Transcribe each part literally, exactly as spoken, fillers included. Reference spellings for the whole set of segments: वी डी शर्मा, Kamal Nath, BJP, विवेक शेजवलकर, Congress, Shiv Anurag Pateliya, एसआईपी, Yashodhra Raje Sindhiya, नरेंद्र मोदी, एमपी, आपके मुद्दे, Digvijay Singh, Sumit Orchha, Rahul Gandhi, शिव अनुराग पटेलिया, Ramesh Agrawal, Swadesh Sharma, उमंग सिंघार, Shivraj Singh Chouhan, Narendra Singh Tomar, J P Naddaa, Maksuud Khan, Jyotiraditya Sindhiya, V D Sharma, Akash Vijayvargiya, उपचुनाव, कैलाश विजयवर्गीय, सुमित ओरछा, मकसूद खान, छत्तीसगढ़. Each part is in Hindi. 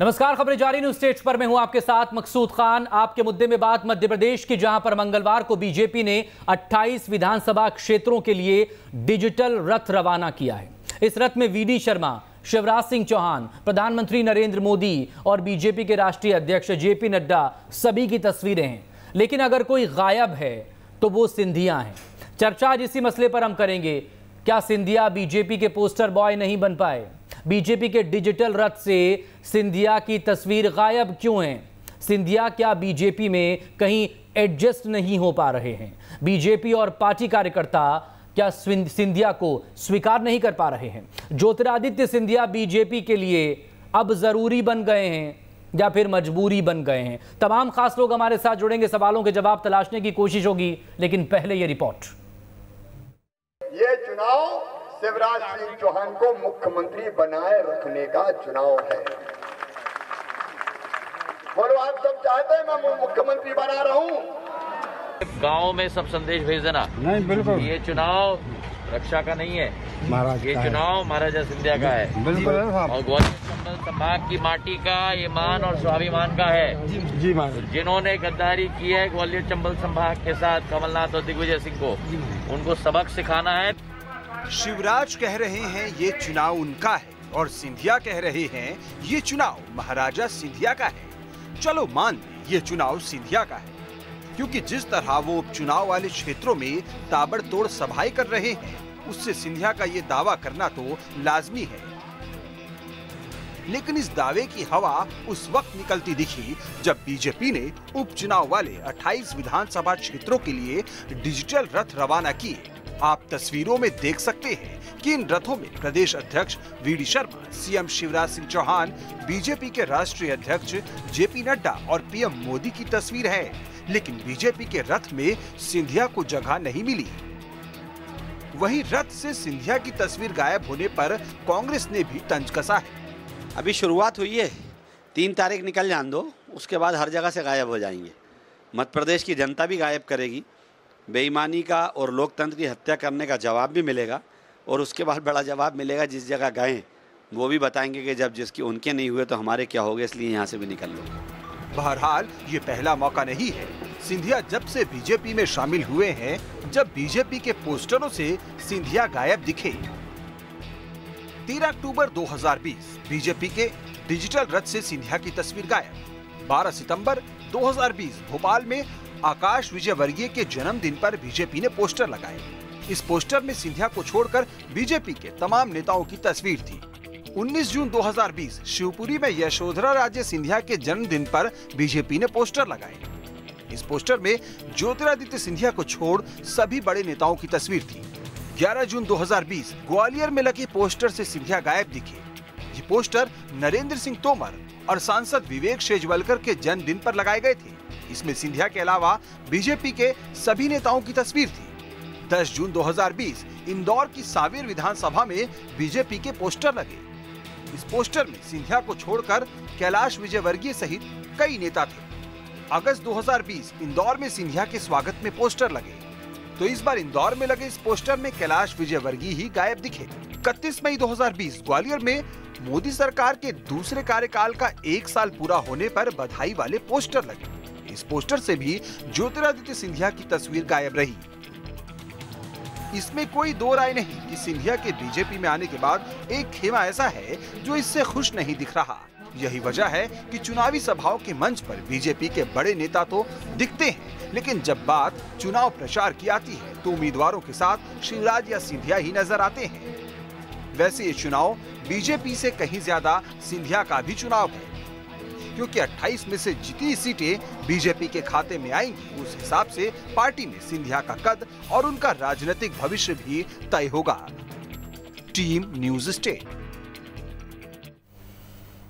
नमस्कार, खबरें जारी। न्यूज स्टेट पर मैं हूं आपके साथ मकसूद खान। आपके मुद्दे में बात मध्य प्रदेश की, जहां पर मंगलवार को बीजेपी ने अट्ठाईस विधानसभा क्षेत्रों के लिए डिजिटल रथ रवाना किया है। इस रथ में वी डी शर्मा, शिवराज सिंह चौहान, प्रधानमंत्री नरेंद्र मोदी और बीजेपी के राष्ट्रीय अध्यक्ष जे पी नड्डा सभी की तस्वीरें हैं। लेकिन अगर कोई गायब है तो वो सिंधिया हैं। चर्चा आज इसी मसले पर हम करेंगे। क्या सिंधिया बीजेपी के पोस्टर बॉय नहीं बन पाए? बीजेपी के डिजिटल रथ से सिंधिया की तस्वीर गायब क्यों है? सिंधिया क्या बीजेपी में कहीं एडजस्ट नहीं हो पा रहे हैं? बीजेपी और पार्टी कार्यकर्ता क्या सिंधिया को स्वीकार नहीं कर पा रहे हैं? ज्योतिरादित्य सिंधिया बीजेपी के लिए अब जरूरी बन गए हैं या फिर मजबूरी बन गए हैं? तमाम खास लोग हमारे साथ जुड़ेंगे, सवालों के जवाब तलाशने की कोशिश होगी। लेकिन पहले ये रिपोर्ट। ये चुनाव शिवराज सिंह चौहान को मुख्यमंत्री बनाए रखने का चुनाव है। बोलो, आप सब चाहते हैं मैं मुख्यमंत्री बना रहा हूँ? गाँव में सब संदेश भेज देना। नहीं, बिल्कुल। ये चुनाव रक्षा का नहीं है, महाराज, ये चुनाव महाराजा सिंधिया का है। बिल्कुल। और ग्वालियर संभाग की माटी का, ये मान और स्वाभिमान का है। जी महाराज। जिन्होंने गद्दारी की है ग्वालियर चंबल संभाग के साथ, कमलनाथ और दिग्विजय सिंह को, उनको सबक सिखाना है। शिवराज कह रहे हैं ये चुनाव उनका है और सिंधिया कह रहे हैं ये चुनाव महाराजा सिंधिया का है। चलो मान लें ये चुनाव सिंधिया का है, क्योंकि जिस तरह वो उपचुनाव वाले क्षेत्रों में ताबड़तोड़ सभाएं कर रहे हैं, उससे सिंधिया का ये दावा करना तो लाजमी है। लेकिन इस दावे की हवा उस वक्त निकलती दिखी जब बीजेपी ने उपचुनाव वाले अट्ठाईस विधानसभा क्षेत्रों के लिए डिजिटल रथ रवाना किए। आप तस्वीरों में देख सकते हैं कि इन रथों में प्रदेश अध्यक्ष VD Sharma, CM Shivraj Singh Chouhan, BJP के राष्ट्रीय अध्यक्ष जेपी नड्डा और पीएम मोदी की तस्वीर है। लेकिन बीजेपी के रथ में सिंधिया को जगह नहीं मिली। वहीं रथ से सिंधिया की तस्वीर गायब होने पर कांग्रेस ने भी तंज कसा है। अभी शुरुआत हुई है, तीन तारीख निकल जान दो, उसके बाद हर जगह से गायब हो जाएंगे। मध्य प्रदेश की जनता भी गायब करेगी, बेईमानी का और लोकतंत्र की हत्या करने का जवाब भी मिलेगा और उसके बाद बड़ा जवाब मिलेगा। जिस जगह गए वो भी बताएंगे कि जब जिसकी उनके नहीं हुए तो हमारे क्या हो गए, इसलिए यहाँ से भी निकल लो। बहरहाल ये पहला मौका नहीं है। सिंधिया जब से बीजेपी में शामिल हुए हैं, जब बीजेपी के पोस्टरों से सिंधिया गायब दिखे। तेरह अक्टूबर दो हजार बीस बीजेपी के डिजिटल रथ से सिंधिया की तस्वीर गायब। बारह सितम्बर दो हजार बीस भोपाल में आकाश विजयवर्गीय के जन्मदिन पर बीजेपी ने पोस्टर लगाए। इस पोस्टर में सिंधिया को छोड़कर बीजेपी के तमाम नेताओं की तस्वीर थी। उन्नीस जून दो हजार बीस शिवपुरी में यशोधरा राजे सिंधिया के जन्मदिन पर बीजेपी ने पोस्टर लगाए। इस पोस्टर में ज्योतिरादित्य सिंधिया को छोड़ सभी बड़े नेताओं की तस्वीर थी। ग्यारह जून दो हजार बीस ग्वालियर में लगे पोस्टर से सिंधिया गायब दिखे। ये पोस्टर नरेंद्र सिंह तोमर और सांसद विवेक शेजवलकर के जन्मदिन पर लगाए गए थे। इसमें सिंधिया के अलावा बीजेपी के सभी नेताओं की तस्वीर थी। दस जून दो हजार बीस इंदौर की सावेर विधानसभा में बीजेपी के पोस्टर लगे। इस पोस्टर में सिंधिया को छोड़कर कैलाश विजयवर्गीय सहित कई नेता थे। अगस्त दो हजार बीस इंदौर में सिंधिया के स्वागत में पोस्टर लगे, तो इस बार इंदौर में लगे इस पोस्टर में कैलाश विजयवर्गीय ही गायब दिखे। इकतीस मई दो हजार बीस ग्वालियर में मोदी सरकार के दूसरे कार्यकाल का एक साल पूरा होने पर बधाई वाले पोस्टर लगे। इस पोस्टर से भी ज्योतिरादित्य सिंधिया की तस्वीर गायब रही। इसमें कोई दो राय नहीं कि सिंधिया के बीजेपी में आने के बाद एक खेमा ऐसा है जो इससे खुश नहीं दिख रहा। यही वजह है कि चुनावी सभाओं के मंच पर बीजेपी के बड़े नेता तो दिखते हैं, लेकिन जब बात चुनाव प्रचार की आती है तो उम्मीदवारों के साथ शिवराज या सिंधिया ही नजर आते हैं। वैसे ये चुनाव बीजेपी से कहीं ज्यादा सिंधिया का भी चुनाव है, क्योंकि अट्ठाईस में से जितनी सीटें बीजेपी के खाते में आएंगी, उस हिसाब से पार्टी में सिंधिया का कद और उनका राजनीतिक भविष्य भी तय होगा। Team news state.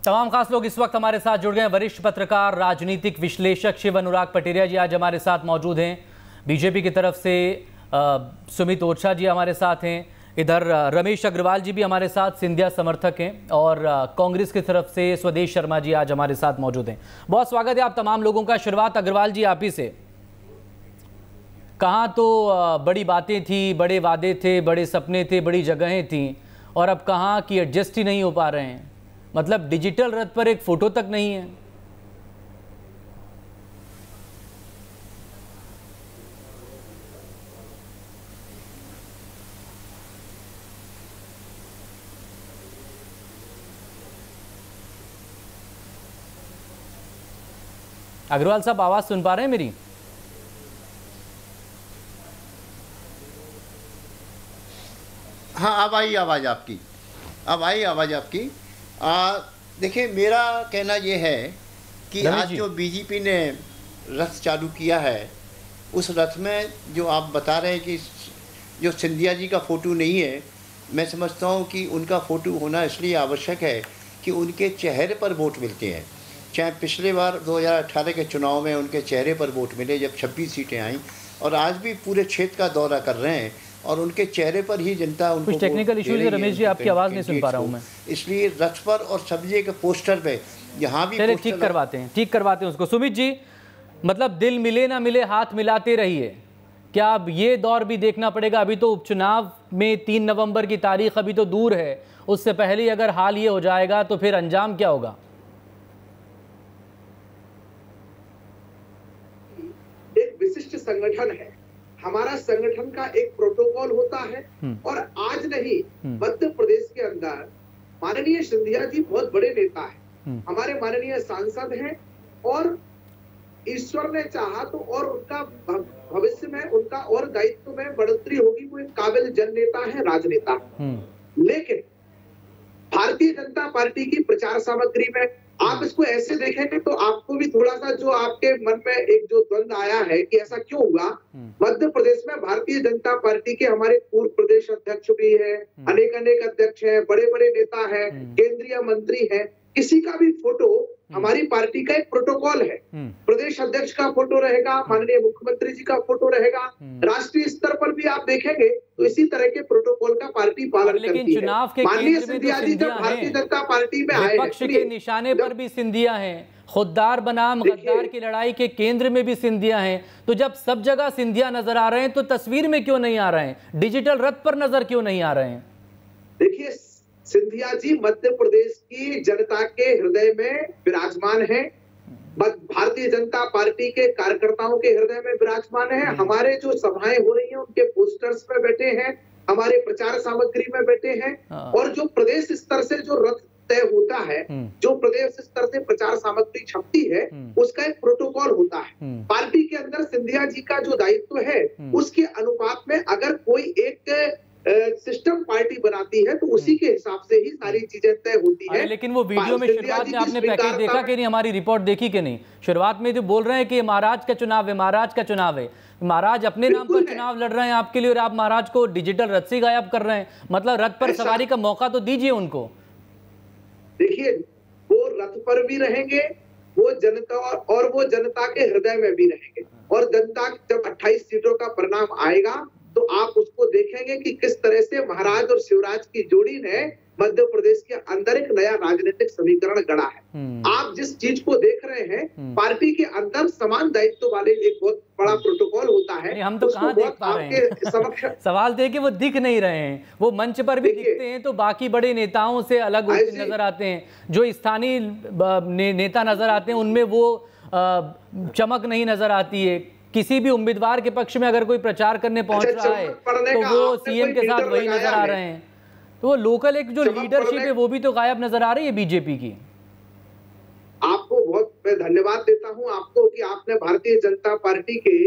तमाम खास लोग इस वक्त हमारे साथ जुड़ गए। वरिष्ठ पत्रकार, राजनीतिक विश्लेषक शिव अनुराग पटेलिया जी आज हमारे साथ मौजूद हैं। बीजेपी की तरफ से आ, सुमित ओरछा जी हमारे साथ हैं। इधर रमेश अग्रवाल जी भी हमारे साथ सिंधिया समर्थक हैं और कांग्रेस की तरफ से स्वदेश शर्मा जी आज हमारे साथ मौजूद हैं। बहुत स्वागत है आप तमाम लोगों का। शुरुआत अग्रवाल जी आप ही से। कहाँ तो बड़ी बातें थी, बड़े वादे थे, बड़े सपने थे, बड़ी जगहें थीं और अब कहाँ की एडजस्ट ही नहीं हो पा रहे हैं। मतलब डिजिटल रथ पर एक फोटो तक नहीं है। अग्रवाल साहब आवाज सुन पा रहे हैं मेरी? हाँ, अब आई आवाज आपकी, अब आई आवाज आपकी। देखिए, मेरा कहना यह है कि आज जो बीजेपी ने रथ चालू किया है, उस रथ में जो आप बता रहे हैं कि जो सिंधिया जी का फोटो नहीं है, मैं समझता हूँ कि उनका फोटो होना इसलिए आवश्यक है कि उनके चेहरे पर वोट मिलते हैं। चाहे पिछले बार दो हज़ार अठारह के चुनाव में उनके चेहरे पर वोट मिले जब छब्बीस सीटें आईं, और आज भी पूरे क्षेत्र का दौरा कर रहे हैं और उनके चेहरे पर ही जनता उनको कुछ टेक्निकल इश्यूज है। रमेश जी, आपकी आवाज़ नहीं सुन पा रहा हूँ मैं, इसलिए रथ पर और सब्जी के पोस्टर पे यहाँ भी ठीक करवाते हैं, ठीक करवाते हैं उसको। सुमित जी, मतलब दिल मिले ना मिले हाथ मिलाते रहिए। क्या अब ये दौर भी देखना पड़ेगा? अभी तो उपचुनाव में तीन नवम्बर की तारीख अभी तो दूर है, उससे पहले अगर हाल ये हो जाएगा तो फिर अंजाम क्या होगा? संगठन है, हमारा संगठन का एक प्रोटोकॉल होता है और आज नहीं, मध्य प्रदेश के अंदर माननीय सिंधिया जी बहुत बड़े नेता हैं, हमारे माननीय सांसद हैं और ईश्वर ने चाहा तो और उनका भविष्य में उनका और दायित्व में बढ़ोतरी होगी। वो एक काबिल जन नेता है, राजनेता है। लेकिन भारतीय जनता पार्टी की प्रचार सामग्री में आप इसको ऐसे देखेंगे तो आपको भी थोड़ा सा जो आपके मन में एक जो द्वंद आया है कि ऐसा क्यों हुआ। मध्य प्रदेश में भारतीय जनता पार्टी के हमारे पूर्व प्रदेश अध्यक्ष भी है, अनेक अनेक अध्यक्ष हैं, बड़े बड़े नेता हैं, केंद्रीय मंत्री हैं, किसी का भी फोटो हमारी पार्टी का एक प्रोटोकॉल है। प्रदेश अध्यक्ष का फोटो रहेगा, माननीय मुख्यमंत्री जी का फोटो रहेगा, राष्ट्रीय स्तर पर भी आप देखेंगे तो इसी तरह के प्रोटोकॉल का पार्टी पालन करती है। लेकिन चुनाव के माननीय सिंधिया जी जब भारतीय जनता पार्टी में आए, विपक्ष के निशाने पर भी सिंधिया हैं, खुद्दार बनाम गद्दार की लड़ाई के केंद्र में भी सिंधिया हैं, तो जब सब जगह सिंधिया नजर आ रहे हैं तो तस्वीर में क्यों नहीं आ रहे हैं? डिजिटल रथ पर नजर क्यों नहीं आ रहे हैं? देखिए, सिंधिया जी मध्य प्रदेश की जनता के हृदय में विराजमान है, भारतीय जनता पार्टी के कार्यकर्ताओं के हृदय में विराजमान है। हमारे जो सभाएं हो रही हैं उनके पोस्टर्स पे बैठे हैं, हमारे प्रचार सामग्री में बैठे हैं, और जो प्रदेश स्तर से जो रथ तय होता है, जो प्रदेश स्तर से प्रचार सामग्री छपती है, उसका एक प्रोटोकॉल होता है। पार्टी के अंदर सिंधिया जी का जो दायित्व है उसके अनुपात में अगर कोई एक सिस्टम पार्टी बनाती है तो उसी के हिसाब से ही सारी चीजें तय होती है। लेकिन वो वीडियो में शुरुआत में आपने पैकेज देखा कि नहीं, हमारी रिपोर्ट देखी कि नहीं? शुरुआत में जो बोल रहे हैं कि महाराज का चुनाव है, महाराज का चुनाव है, महाराज अपने नाम पर चुनाव लड़ रहे हैं आपके लिए, और आप महाराज को डिजिटल रथ से गायब कर रहे हैं। मतलब रथ पर सवारी का मौका तो दीजिए उनको। देखिए, वो रथ पर भी रहेंगे, वो जनता और वो जनता के हृदय में भी रहेंगे, और जनता जब अट्ठाईस सीटों का परिणाम आएगा तो आप उसको देखेंगे कि किस तरह से महाराज और शिवराज की जोड़ी ने मध्य प्रदेश के अंदर एक नया राजनीतिक समीकरण गढ़ा है। आप जिस चीज को देख रहे हैं, पार्टी के अंदर समान दायित्व वाले एक बहुत बड़ा प्रोटोकॉल होता है। हम तो कहाँ देख पा रहे हैं समक्ष सवाल दे के वो दिख नहीं रहे हैं। वो मंच पर भी दिखते हैं तो बाकी बड़े नेताओं से अलग होते नजर आते हैं। जो स्थानीय ने, नेता नजर आते हैं उनमें वो चमक नहीं नजर आती है। किसी भी उम्मीदवार के पक्ष में अगर कोई प्रचार करने पहुंच रहा है तो वो सीएम के साथ वही नजर आ रहे हैं। तो वो लोकल एक जो लीडरशिप है वो भी तो गायब नजर आ रही है बीजेपी की। आपको बहुत मैं धन्यवाद देता हूं आपको कि आपने भारतीय जनता पार्टी के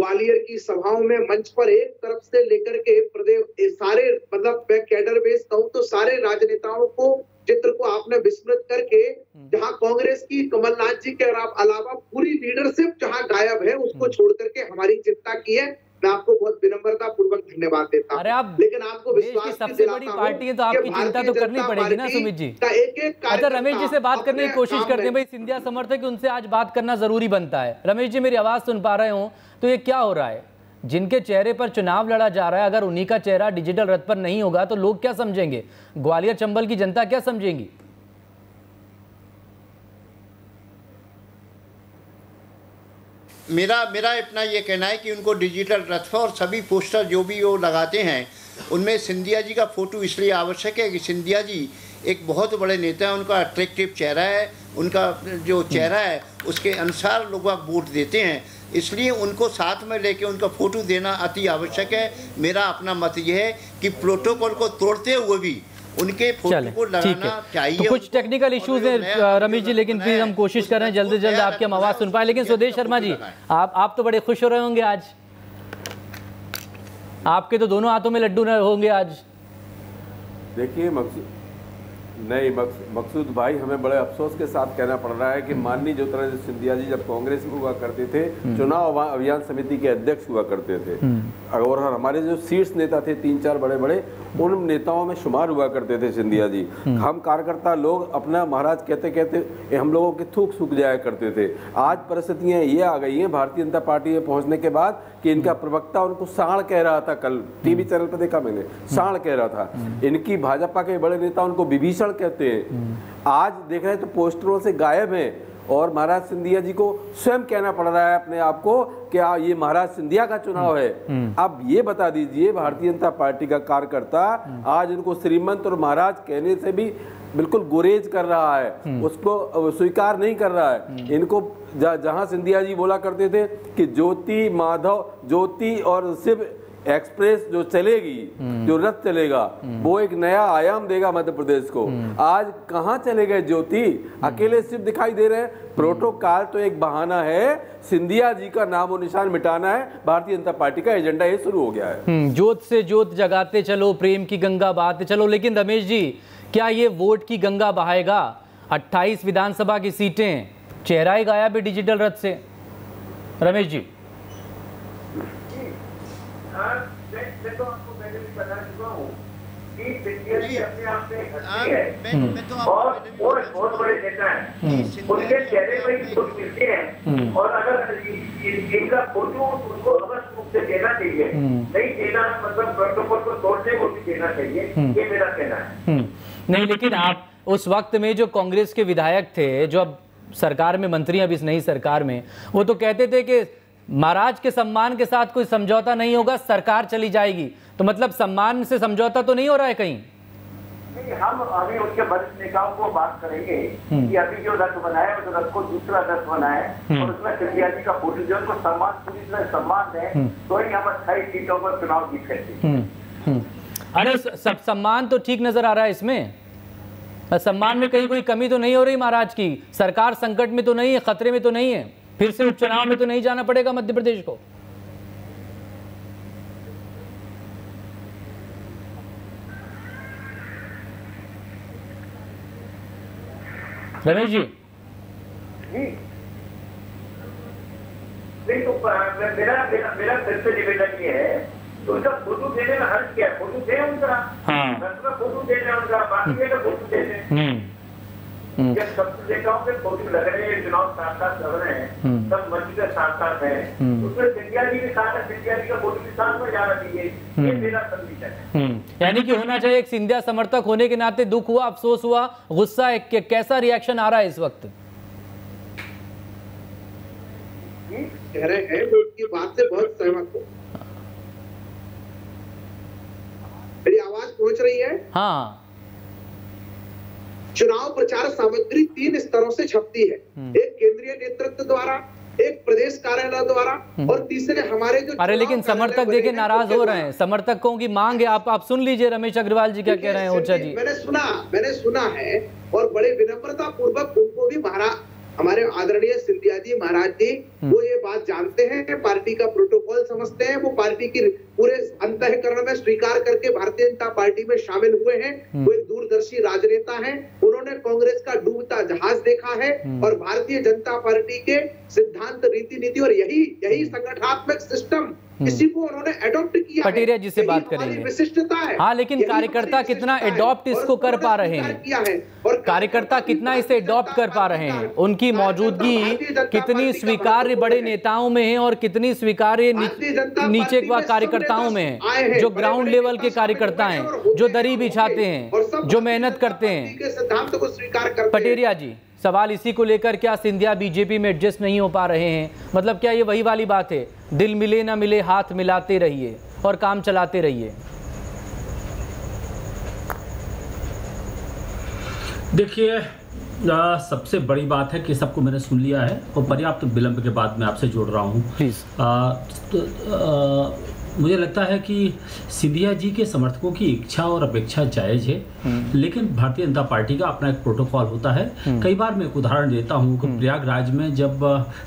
ग्वालियर की सभाओं में मंच पर एक तरफ से लेकर के प्रदेश सारे मतलब कैडर बेस कहूँ तो सारे राजनेताओं को चित्र को आपने विस्मृत करके जहां कांग्रेस की कमलनाथ जी के अलावा पूरी लीडरशिप जहां गायब है उसको छोड़ करके हमारी चिंता की है। मैं आपको बहुत विनम्रता पूर्वक धन्यवाद देता हूं। लेकिन आपको विश्वास सबसे बड़ी पार्टी है तो आपकी चिंता तो करनी पड़ेगी ना सुमित जी। अच्छा, रमेश जी से बात करने की कोशिश करते हैं, भाई सिंधिया समर्थक उनसे आज बात करना जरूरी बनता है। रमेश जी, मेरी आवाज सुन पा रहे हो तो ये क्या हो रहा है? जिनके चेहरे पर चुनाव लड़ा जा रहा है अगर उन्हीं का चेहरा डिजिटल रथ पर नहीं होगा तो लोग क्या समझेंगे? ग्वालियर चंबल की जनता क्या समझेगी? मेरा मेरा अपना ये कहना है कि उनको डिजिटल रथ पर और सभी पोस्टर जो भी वो लगाते हैं उनमें सिंधिया जी का फोटो इसलिए आवश्यक है कि सिंधिया जी एक बहुत बड़े नेता हैं, उनका अट्रैक्टिव चेहरा है, उनका जो चेहरा है उसके अनुसार लोग आप वोट देते हैं, इसलिए उनको साथ में लेके उनका फ़ोटो देना अति आवश्यक है। मेरा अपना मत यह है कि प्रोटोकॉल को तोड़ते हुए भी उनके फोटो को लगाना चाहिए। तो कुछ टेक्निकल इश्यूज हैं रमेश जी, लेकिन प्लीज हम कोशिश कर रहे हैं जल्द से जल्द आपकी हम आवाज़ सुन पाए। लेकिन स्वदेश शर्मा जी, आप आप तो बड़े खुश हो रहे होंगे आज, आपके तो दोनों हाथों में लड्डू न होंगे आज। देखिए मकसूद नहीं मकसूद भाई, हमें बड़े अफसोस के साथ कहना पड़ रहा है कि माननीय ज्योतिरादित्य सिंधिया जी जब कांग्रेस में हुआ करते थे, चुनाव अभियान समिति के अध्यक्ष हुआ करते थे, और हमारे जो शीर्ष नेता थे तीन चार बड़े बड़े, उन नेताओं में शुमार हुआ करते थे सिंधिया जी। हम कार्यकर्ता लोग अपना महाराज कहते कहते हम लोगों के थूक सूख जाया करते थे। आज परिस्थितियाँ ये आ गई हैं भारतीय जनता पार्टी में पहुंचने के बाद कि इनका प्रवक्ता उनको सांड कह रहा था, कल टीवी चैनल पर देखा मैंने, सांड कह रहा था। इनकी भाजपा के बड़े नेता उनको विभीषण कहते हैं, आज देख रहे हैं तो पोस्टरों से गायब हैं। और महाराज सिंधिया जी को स्वयं कहना पड़ रहा है अपने आप को कि आ, ये महाराज सिंधिया का चुनाव है। अब ये बता दीजिए भारतीय जनता पार्टी का कार्यकर्ता आज उनको श्रीमंत और महाराज कहने से भी बिल्कुल गुरेज कर रहा है, उसको स्वीकार नहीं कर रहा है। इनको जहां सिंधिया जी बोला करते थे कि ज्योति माधव ज्योति और शिव एक्सप्रेस जो चलेगी, जो रथ चलेगा, वो एक नया आयाम देगा मध्य प्रदेश को। आज कहाँ चले गए ज्योति, अकेले सिर्फ दिखाई दे रहे हैं। प्रोटोकॉल तो एक बहाना है, सिंधिया जी का नाम और निशान मिटाना है, भारतीय जनता पार्टी का एजेंडा ये शुरू हो गया है। ज्योत से ज्योत जगाते चलो, प्रेम की गंगा बहाते चलो। लेकिन रमेश जी, क्या ये वोट की गंगा बहाएगा? अट्ठाईस विधानसभा की सीटें, चेहरा ही गायब है डिजिटल रथ से। रमेश जी, मैं तो आपको पहले भी बता चुका हूँ कि सिंधिया जी अपने आप में हस्ती है और वो बहुत बड़े नेता हैं, उनके चेहरे पर ही कुछ मिलते हैं। और अगर इनका फोटो उनको अवश्य रूप से देना चाहिए, नहीं देना मतलब प्रोटोकॉल को तोड़ने को भी देना चाहिए, ये मेरा कहना है। नहीं, लेकिन आप उस वक्त में जो कांग्रेस के विधायक थे, जो अब सरकार में मंत्री, अब इस नई सरकार में, वो तो कहते थे कि महाराज के सम्मान के साथ कोई समझौता नहीं होगा, सरकार चली जाएगी। तो मतलब सम्मान से समझौता तो नहीं हो रहा है कहीं? नहीं, हम अभी उसके वरिष्ठ नेताओं को बात करेंगे कि अभी जो रथ बनाया उस रथ को दूसरा रथ बनाए और उसमें सिंधिया जी का फोटो जो उनको सम्मान, पूरी तरह सम्मान है, तो ही हम अट्ठाईस सीटों पर चुनाव जीत सकते। अरे सब सम्मान तो ठीक नजर आ रहा है इसमें, सम्मान में कहीं कोई कमी तो नहीं हो रही महाराज की? सरकार संकट में तो नहीं है, खतरे में तो नहीं है? फिर से उपचुनाव में तो नहीं जाना पड़ेगा मध्य प्रदेश को? रमेश जी, नहीं तो मेरा मेरा फिर से निवेदन ये है, तो उनका फोटो देने में हर्ज क्या है? फोटो दे उनका, फोटो देने उनका, बाकी फोटो देने नेताओं के फोटो लग रहे हैं, चुनाव साथ साथ लग रहे हैं, सब मंत्री के साथ साथ है, उसमें सिंधिया जी के साथ सिंधिया जी का फोटो के साथ में जाना चाहिए, ये मेरा संदेश है। यानी कि होना चाहिए, एक सिंधिया समर्थक होने के नाते दुख हुआ, अफसोस हुआ, गुस्सा है, कि कैसा रिएक्शन आ रहा है इस वक्त? कह रहे हैं तो उनकी बात से बहुत सहमत हो। मेरी आवाज पहुंच रही है? हाँ। चुनाव प्रचार सामग्री तीन स्तरों से छपती है, एक केंद्रीय नेतृत्व द्वारा, एक प्रदेश कार्यालय द्वारा, और तीसरे हमारे जो। अरे लेकिन समर्थक देखिए नाराज हो रहे हैं, समर्थकों की मांग है। आप आप सुन लीजिए रमेश अग्रवाल जी क्या कह रहे हैं। ओरछा जी, मैंने सुना मैंने सुना है और बड़े विनम्रता पूर्वक उनको भी महाराज, हमारे आदरणीय सिंधिया जी महाराज जी, वो ये बात जानते हैं, पार्टी का प्रोटोकॉल समझते हैं, वो पार्टी की पूरे अंतःकरण में स्वीकार करके भारतीय जनता पार्टी में शामिल हुए हैं। वो एक दूरदर्शी राजनेता हैं, उन्होंने कांग्रेस का डूबता जहाज देखा है और भारतीय जनता पार्टी के सिद्धांत, रीति नीति और यही यही संगठनात्मक सिस्टम, इसी को उन्होंने एडॉप्ट किया। पटेरिया जी से बात करेंगे, विशिष्टता है। हाँ, लेकिन कार्यकर्ता कितना एडॉप्ट इसको कर पा रहे हैं, और कार्यकर्ता कितना इसे एडॉप्ट कर पा रहे हैं, उनकी मौजूदगी कितनी स्वीकार्य बड़े नेताओं में है और कितनी स्वीकार्य नीचे कार्यकर्ताओं में है, जो ग्राउंड लेवल के कार्यकर्ता हैं, जो दरी बिछाते हैं, जो मेहनत करते हैं। पटेरिया जी, सवाल इसी को लेकर, क्या सिंधिया बीजेपी में एडजस्ट नहीं हो पा रहे हैं? मतलब क्या ये वही वाली बात है, दिल मिले ना मिले हाथ मिलाते रहिए और काम चलाते रहिए? देखिए सबसे बड़ी बात है कि सबको मैंने सुन लिया है और पर्याप्त विलंब के बाद मैं आपसे जोड़ रहा हूँ। मुझे लगता है कि सिंधिया जी के समर्थकों की इच्छा और अपेक्षा जायज है, लेकिन भारतीय जनता पार्टी का अपना एक प्रोटोकॉल होता है। कई बार मैं एक उदाहरण देता हूँ कि प्रयागराज में जब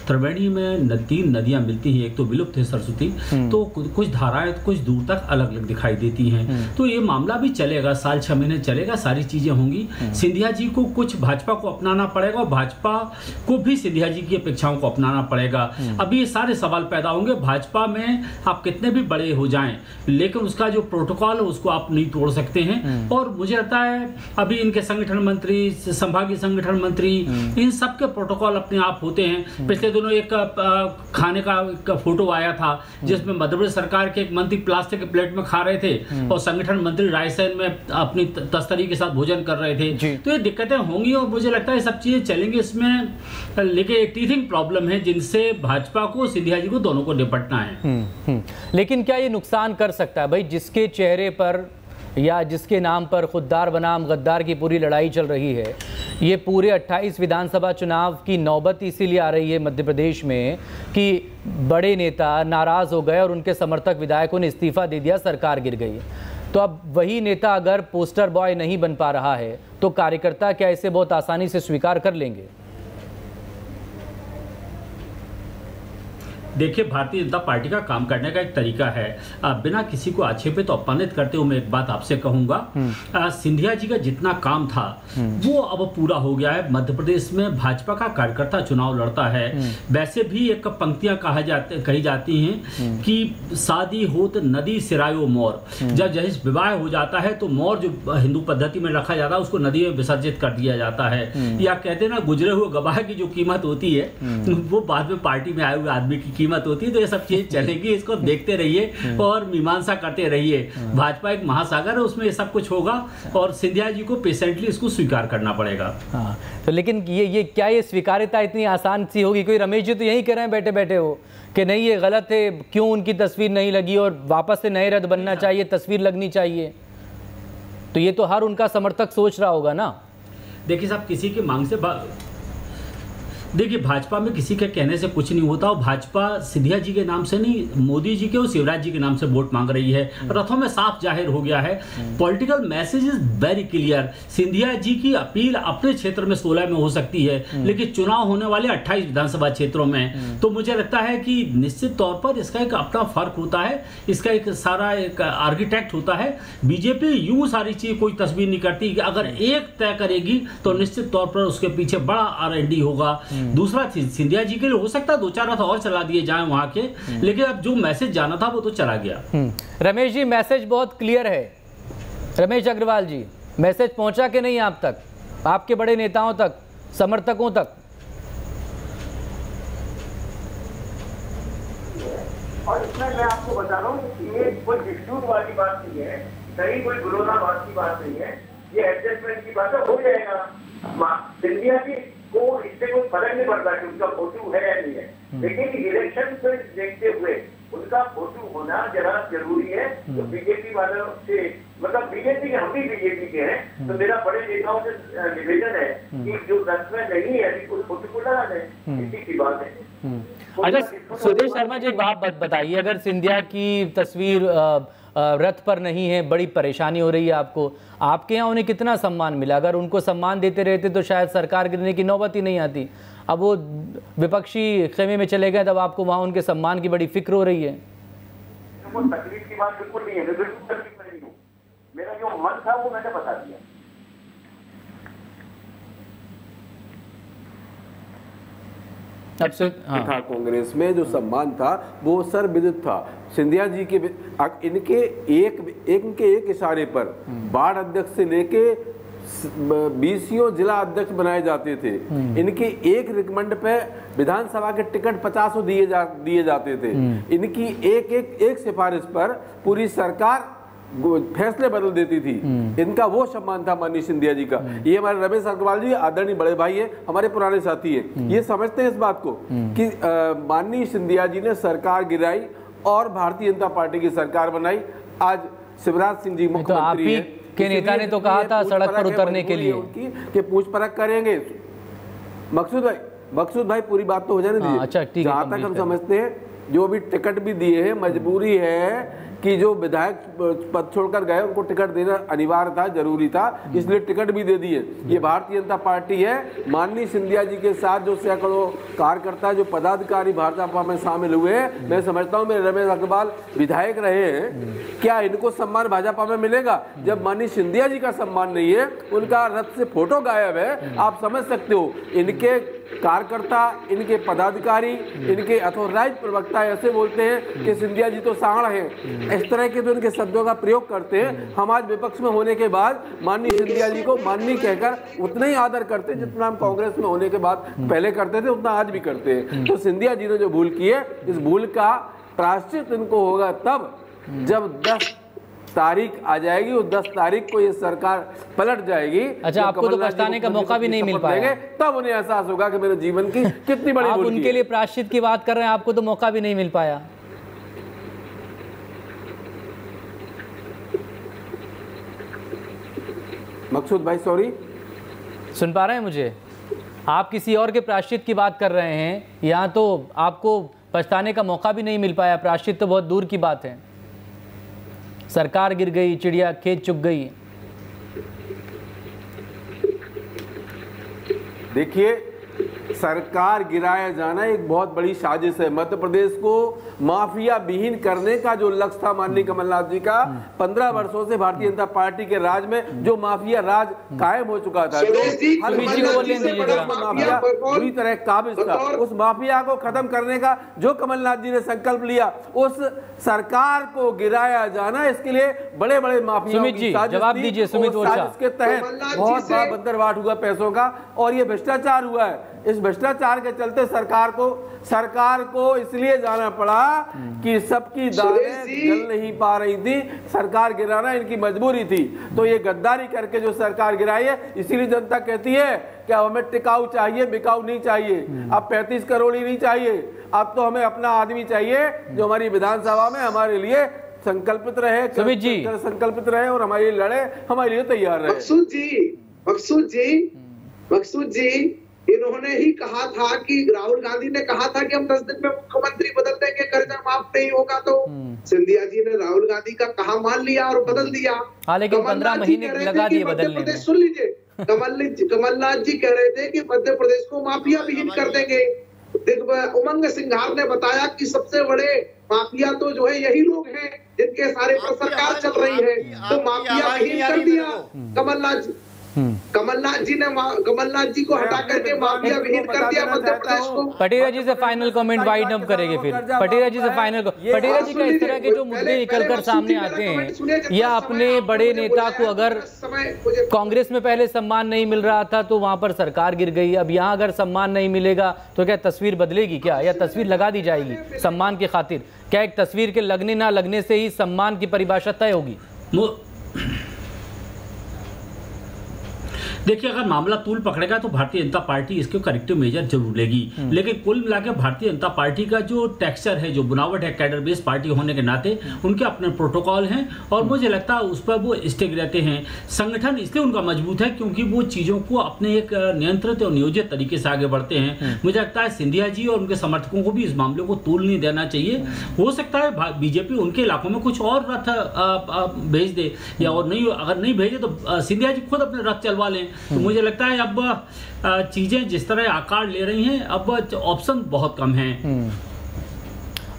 त्रिवेणी में तीन नदियाँ मिलती हैं, एक तो विलुप्त है सरस्वती, तो कुछ धाराएं कुछ दूर तक अलग अलग दिखाई देती हैं। तो ये मामला भी चलेगा, साल छह महीने चलेगा, सारी चीज़ें होंगी। सिंधिया जी को कुछ भाजपा को अपनाना पड़ेगा और भाजपा को भी सिंधिया जी की अपेक्षाओं को अपनाना पड़ेगा। अभी ये सारे सवाल पैदा होंगे, भाजपा में आप कितने भी हो जाएं, लेकिन उसका जो प्रोटोकॉल है उसको आप नहीं तोड़ सकते हैं। और मुझे लगता है अभी इनके संगठन मंत्री, संभागीय संगठन मंत्री, इन सब के प्रोटोकॉल अपने आप होते हैं। पिछले दिनों एक खाने का एक फोटो आया था जिसमें मध्य प्रदेश सरकार के एक मंत्री प्लास्टिक के प्लेट में खा रहे थे और संगठन मंत्री रायसेन में अपनी तस्तरी के साथ भोजन कर रहे थे। तो ये दिक्कतें होंगी और मुझे लगता है सब चीजें चलेंगी इसमें, लेकिन टीथिंग प्रॉब्लम है जिनसे भाजपा को, सिंधिया जी को, दोनों को निपटना है। लेकिन क्या ये नुकसान कर सकता है? भाई जिसके चेहरे पर या जिसके नाम पर खुद्दार बनाम गद्दार की पूरी लड़ाई चल रही है, ये पूरे अट्ठाईस विधानसभा चुनाव की नौबत इसीलिए आ रही है मध्य प्रदेश में कि बड़े नेता नाराज़ हो गए और उनके समर्थक विधायकों ने इस्तीफा दे दिया, सरकार गिर गई। तो अब वही नेता अगर पोस्टर बॉय नहीं बन पा रहा है तो कार्यकर्ता क्या इसे बहुत आसानी से स्वीकार कर लेंगे? देखिए भारतीय जनता पार्टी का काम करने का एक तरीका है, बिना किसी को आक्षेपित और अपमानित करते हुए मैं एक बात आपसे कहूँगा, सिंधिया जी का जितना काम था वो अब पूरा हो गया है। मध्य प्रदेश में भाजपा का कार्यकर्ता चुनाव लड़ता है। वैसे भी एक पंक्तियाँ कहा जाते कही जाती हैं कि शादी होत नदी सिरायो मोर, जब जहिस विवाह हो जाता है तो मोर जो हिंदू पद्धति में रखा जाता है उसको नदी में विसर्जित कर दिया जाता है। या कहते हैं ना, गुजरे हुए गवाह की जो कीमत होती है वो बाद में पार्टी में आए हुए आदमी की मत होती है। तो ये सब चीज चलेगी, इसको देखते रहिए और मीमांसा करते रहिए। भाजपा एक महासागर है, उसमें ये सब कुछ होगा और सिंधिया जी को पेशेंटली इसको स्वीकार करना पड़ेगा। हाँ, तो लेकिन ये ये क्या ये स्वीकार्यता इतनी आसान सी होगी? कोई रमेश जी तो यही कह रहे हैं बैठे बैठे हो कि नहीं ये गलत है, क्यों उनकी तस्वीर नहीं लगी और वापस से नए रथ बनना चाहिए, तस्वीर लगनी चाहिए। तो ये तो हर उनका समर्थक सोच रहा होगा ना। देखिए साहब, किसी की मांग से देखिए भाजपा में किसी के कहने से कुछ नहीं होता। और भाजपा सिंधिया जी के नाम से नहीं, मोदी जी के और शिवराज जी के नाम से वोट मांग रही है। रथों में साफ जाहिर हो गया है, political message is very clear. Scindia ji की अपील अपने क्षेत्र में सोलह में हो सकती है, लेकिन चुनाव होने वाले अट्ठाईस विधानसभा क्षेत्रों में। तो मुझे लगता है कि निश्चित तौर पर इसका एक अपना फर्क होता है, इसका एक सारा एक आर्किटेक्ट होता है। बीजेपी यूं सारी चीज कोई तस्वीर नहीं करती, अगर एक तय करेगी तो निश्चित तौर पर उसके पीछे बड़ा आर एन डी होगा। दूसरा चीज सिंधिया जी के लिए हो सकता है दो चार रथ और चला दिए जाएं वहां के, लेकिन अब जो मैसेज जाना था वो तो चला गया। रमेश जी मैसेज बहुत क्लियर है। रमेश अग्रवाल जी, मैसेज पहुंचा के नहीं आप तक, आपके बड़े नेताओं तक, समर्थकों तक? और इसमें मैं आपको बता रहा हूं, ये कोई डिस्प्यूट वाली बात नहीं है, कहीं कोई विरोधा बात की बात नहीं है, ये एडजस्टमेंट की बात हो जाएगा। सिंधिया जी को इससे कोई फर्क नहीं पड़ता कि उनका फोटो है या नहीं है, लेकिन इलेक्शन को देखते हुए उनका फोटो होना जरा जरूरी है। तो बीजेपी वालों से, मतलब बीजेपी के, हम भी बीजेपी के हैं, तो मेरा बड़े नेताओं से निवेदन है कि जो दस में नहीं है उस फोटो को लगा दें, इसी की बात है। अगर स्वदेश शर्मा जी आप बताइए, अगर सिंधिया की तस्वीर रथ पर नहीं है, बड़ी परेशानी हो रही है आपको, आपके यहाँ उन्हें कितना सम्मान मिला? अगर उनको सम्मान देते रहते तो शायद सरकार गिरने की नौबत ही नहीं आती। अब वो विपक्षी खेमे में चले गए, तब आपको वहाँ उनके सम्मान की बड़ी फिक्र हो रही है। तो तकलीफ की बात बिल्कुल नहीं है, मैं बिल्कुल तकलीफ में नहीं हूं। मेरा जो मन था वो मैंने बता दिया। हाँ। कांग्रेस में जो सम्मान था वो सर्वविदित था। सिंधिया जी के इनके एक इनके एक इशारे पर वार्ड अध्यक्ष से लेके बीसियों जिला अध्यक्ष बनाए जाते थे। इनके एक रिकमेंड पे विधानसभा के टिकट पचासों दिए जा दिए जाते थे। इनकी एक एक एक सिफारिश पर पूरी सरकार फैसले बदल देती थी। इनका वो सम्मान था माननीय सिंधिया जी का। ये हमारे रमेश अग्रवाल जी आदरणीय बड़े भाई हैं, हमारे पुराने साथी हैं, ये समझते हैं इस बात को कि माननीय सिंधिया जी ने सरकार गिराई और भारतीय जनता पार्टी की सरकार बनाई। आज शिवराज सिंह जी मुख्यमंत्री हैं। के नेता ने तो कहा था सड़क पर उतरने के लिए कि पूछ परख करेंगे। मकसूद भाई, मकसूद भाई पूरी बात तो हो जाने दीजिए। अच्छा ठीक है, जहाँ तक हम समझते हैं जो भी टिकट भी दिए हैं, मजबूरी है कि जो विधायक पद छोड़कर गए उनको टिकट देना अनिवार्य था, जरूरी था, इसलिए टिकट भी दे दिए। ये भारतीय जनता पार्टी है। माननीय सिंधिया जी के साथ जो सैकड़ों कार्यकर्ता, जो पदाधिकारी भारतीय जनता पार्टी में शामिल हुए, मैं समझता हूँ मेरे रमेश अग्रवाल विधायक रहे हैं, क्या इनको सम्मान भाजपा में मिलेगा? जब माननीय सिंधिया जी का सम्मान नहीं है, उनका रथ से फोटो गायब है, आप समझ सकते हो। इनके कार्यकर्ता, इनके पदाधिकारी, इनके अथॉराइज प्रवक्ता ऐसे बोलते हैं कि सिंधिया जी तो सांड हैं, इस तरह के तो इनके शब्दों का प्रयोग करते हैं। हम आज विपक्ष में होने के बाद माननीय सिंधिया जी को माननीय कहकर उतना ही आदर करते हैं जितना हम कांग्रेस में होने के बाद पहले करते थे, उतना आज भी करते हैं। तो सिंधिया जी ने जो भूल की है, इस भूल का प्रायश्चित इनको होगा तब जब दस तारीख आ जाएगी, और दस तारीख को ये सरकार पलट जाएगी। अच्छा, आपको तो पछताने का मौका भी नहीं मिल पाएगा, तब उन्हें एहसास होगा कि मेरे जीवन की कितनी बड़ी आप उनके लिए प्रायश्चित की बात कर रहे हैं, आपको तो मौका भी नहीं मिल पाया। मकसूद भाई सॉरी, सुन पा रहे हैं मुझे? आप किसी और के प्रायश्चित की बात कर रहे हैं, यहाँ तो आपको पछताने का मौका भी नहीं मिल पाया। प्रायश्चित तो बहुत दूर की बात है। सरकार गिर गई, चिड़िया खेत चुग गई। देखिए, सरकार गिराया जाना एक बहुत बड़ी साजिश है। मध्य प्रदेश को माफिया विहीन करने का जो लक्ष्य था माननीय कमलनाथ जी का, पंद्रह वर्षों से भारतीय जनता पार्टी के राज में जो माफिया राज कायम हो चुका था, माफिया पूरी तरह काबिज था, उस माफिया को खत्म करने का जो कमलनाथ जी ने संकल्प लिया, उस सरकार को गिराया जाना, इसके लिए बड़े बड़े माफिया जवाब दीजिए। सुमित ओरछा के तहत बहुत बड़ा बंदरवाट हुआ पैसों का, और ये भ्रष्टाचार हुआ है। इस भ्रष्टाचार के चलते सरकार को सरकार को इसलिए जाना पड़ा कि सबकी दालें जल नहीं पा रही थी, सरकार गिराना इनकी मजबूरी थी। तो ये गद्दारी करके जो सरकार गिराई है, इसीलिए जनता कहती है कि अब हमें टिकाऊ चाहिए, बिकाऊ नहीं चाहिए, अब पैंतीस करोड़ ही नहीं चाहिए, अब तो हमें अपना आदमी चाहिए जो हमारी विधानसभा में हमारे लिए संकल्पित रहे, संकल्पित रहे और हमारे लिए लड़े, हमारे लिए तैयार रहे। मकसूद जी, मकसूद जी, मकसूद जी, इन्होंने ही कहा था कि राहुल गांधी ने कहा था कि हम दस दिन में मुख्यमंत्री बदल देंगे, कर्जा माफ नहीं होगा, तो सिंधिया जी ने राहुल गांधी का कहा मान लिया और बदल दिया। कमलनाथ जी कह रहे थे मध्य प्रदेश, सुन लीजिए, कमलनाथ जी कह रहे थे कि मध्य प्रदेश को माफिया विहीन कर देंगे। उमंग सिंघार ने बताया कि सबसे बड़े माफिया तो जो है यही लोग हैं जिनके सारे पर सरकार चल रही है, तो माफिया विहीन कर दिया कमलनाथ जी। कमलनाथ जी ने कमलनाथ जी को हटा करके माफिया विहीन कर दिया मध्य प्रदेश को। पटेला जी से फाइनल कमेंट वाइड अप करेंगे फिर। पटेला जी से फाइनल पटेला जी का इस तरह के जो मुद्दे निकल कर सामने आते हैं, या अपने बड़े नेता को अगर कांग्रेस में पहले सम्मान नहीं मिल रहा था तो वहाँ पर सरकार गिर गई, अब यहाँ अगर सम्मान नहीं मिलेगा तो क्या तस्वीर बदलेगी क्या, या तस्वीर लगा दी जाएगी सम्मान की खातिर? क्या एक तस्वीर के लगने ना लगने से ही सम्मान की परिभाषा तय होगी? देखिए, अगर मामला तूल पकड़ेगा तो भारतीय जनता पार्टी इसके करेक्टिव मेजर जरूर लेगी, लेकिन कुल मिलाकर भारतीय जनता पार्टी का जो टेक्सचर है, जो बनावट है, कैडर बेस्ड पार्टी होने के नाते उनके अपने प्रोटोकॉल हैं, और मुझे लगता है उस पर वो स्टिक रहते हैं। संगठन इसलिए उनका मजबूत है क्योंकि वो चीज़ों को अपने एक नियंत्रित और नियोजित तरीके से आगे बढ़ते हैं। मुझे लगता है सिंधिया जी और उनके समर्थकों को भी इस मामले को तूल नहीं देना चाहिए। हो सकता है बीजेपी उनके इलाकों में कुछ और रथ भेज दे, या और नहीं, अगर नहीं भेजे तो सिंधिया जी खुद अपने रथ चलवा लें। तो मुझे लगता है अब चीजें जिस तरह आकार ले रही हैं, अब ऑप्शन बहुत कम हैं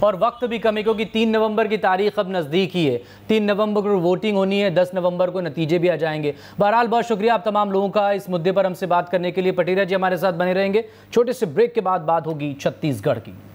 और वक्त भी कम है, क्योंकि तीन नवंबर की तारीख अब नज़दीक ही है। तीन नवंबर को वोटिंग होनी है, दस नवंबर को नतीजे भी आ जाएंगे। बहरहाल, बहुत शुक्रिया आप तमाम लोगों का इस मुद्दे पर हमसे बात करने के लिए। पटेला जी हमारे साथ बने रहेंगे। छोटे से ब्रेक के बाद बात होगी छत्तीसगढ़ की।